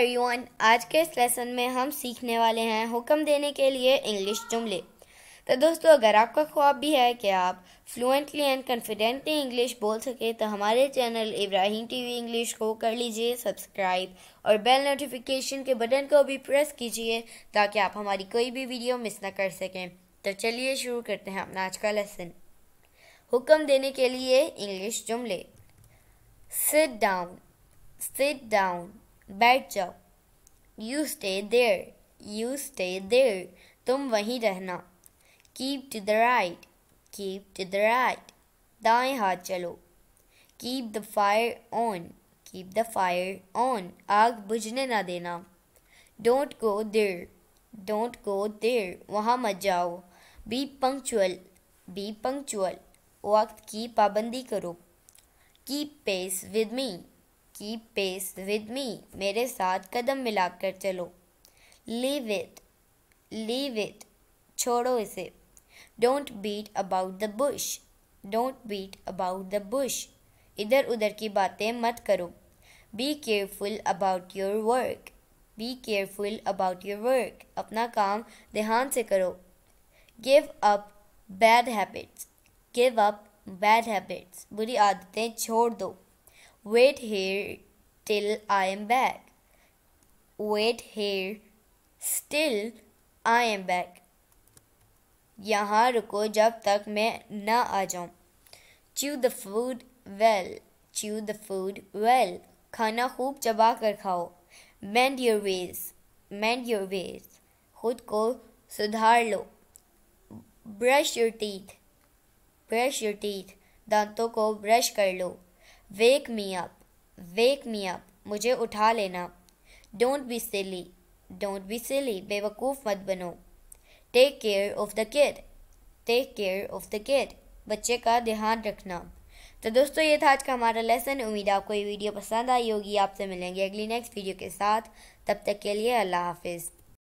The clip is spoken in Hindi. एवरीवन, आज के इस लेसन में हम सीखने वाले हैं हुक्म देने के लिए इंग्लिश जुमले। तो दोस्तों, अगर आपका ख्वाब भी है कि आप फ्लुएंटली एंड कॉन्फिडेंटली इंग्लिश बोल सके तो हमारे चैनल इब्राहिम टीवी इंग्लिश को कर लीजिए सब्सक्राइब और बेल नोटिफिकेशन के बटन को भी प्रेस कीजिए ताकि आप हमारी कोई भी वीडियो मिस ना कर सकें। तो चलिए शुरू करते हैं अपना आज का लेसन। हुक्म देने के लिए इंग्लिश जुमले। सिट डाउन, सिट डाउन, बैठ जाओ। You stay there, you stay there, तुम वहीं रहना। Keep to the right, keep to the right, दाएं हाथ चलो। Keep the fire on, keep the fire on, आग बुझने ना देना। Don't go there, don't go there, वहाँ मत जाओ। बी पंक्चुअल, बी पंक्चुअल, वक्त की पाबंदी करो। Keep pace with me, keep pace with me, मेरे साथ कदम मिलाकर चलो। लीव इट, लीव इट, छोड़ो इसे। Don't beat about the bush, don't beat about the bush, इधर उधर की बातें मत करो। Be careful about your work, be careful about your work, अपना काम ध्यान से करो। Give up bad habits, give up bad habits, बुरी आदतें छोड़ दो। Wait here till I am back, wait here still I am back, यहाँ रुको जब तक मैं ना आ जाऊँ। Chew the food well, chew the food well, खाना खूब चबा कर खाओ। Mend your ways, mend your ways, खुद को सुधार लो। Brush your teeth, brush your teeth, दांतों को ब्रश कर लो। वेक मी अप, वेक मी अप, मुझे उठा लेना। Don't be silly, don't be silly, बेवकूफ़ मत बनो। Take care of the kid, take care of the kid, बच्चे का ध्यान रखना। तो दोस्तों, ये था आज का हमारा लेसन। उम्मीद आपको ये वीडियो पसंद आई होगी। आपसे मिलेंगे अगली नेक्स्ट वीडियो के साथ, तब तक के लिए अल्लाह हाफिज़।